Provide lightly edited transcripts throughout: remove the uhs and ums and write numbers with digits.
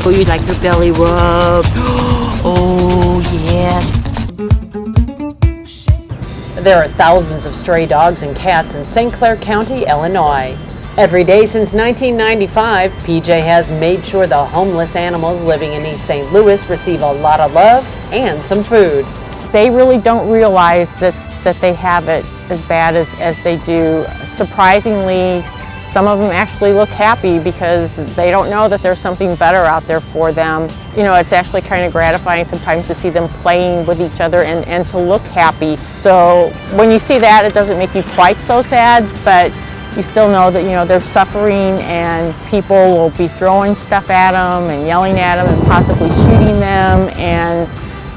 Oh, you like the belly rub. Oh, yeah. There are thousands of stray dogs and cats in St. Clair County, Illinois. Every day since 1995, PJ has made sure the homeless animals living in East St. Louis receive a lot of love and some food. They really don't realize that they have it as bad as they do. Surprisingly, some of them actually look happy because they don't know that there's something better out there for them. You know, it's actually kind of gratifying sometimes to see them playing with each other and to look happy. So when you see that, it doesn't make you quite so sad, but you still know that, you know, they're suffering and people will be throwing stuff at them and yelling at them and possibly shooting them, and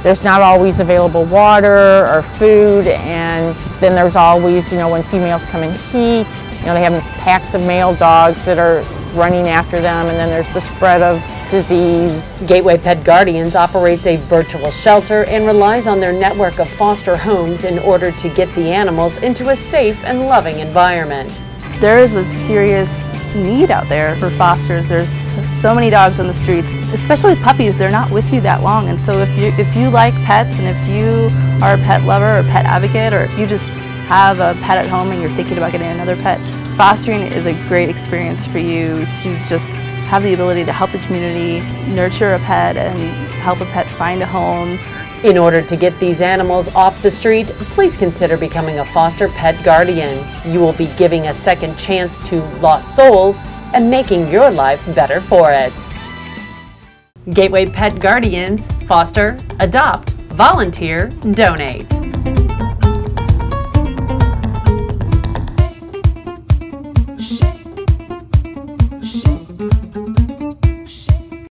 there's not always available water or food, and then there's always, you know, when females come in heat, you know, they have packs of male dogs that are running after them, and then there's the spread of disease. Gateway Pet Guardians operates a virtual shelter and relies on their network of foster homes in order to get the animals into a safe and loving environment. There is a serious need out there for fosters. There's so many dogs on the streets, especially with puppies. They're not with you that long, and so if you like pets, and if you are a pet lover or pet advocate, or if you just have a pet at home and you're thinking about getting another pet, fostering is a great experience for you to just have the ability to help the community, nurture a pet, and help a pet find a home. In order to get these animals off the street, please consider becoming a foster pet guardian. You will be giving a second chance to lost souls and making your life better for it. Gateway Pet Guardians, foster, adopt, volunteer, donate. Shit.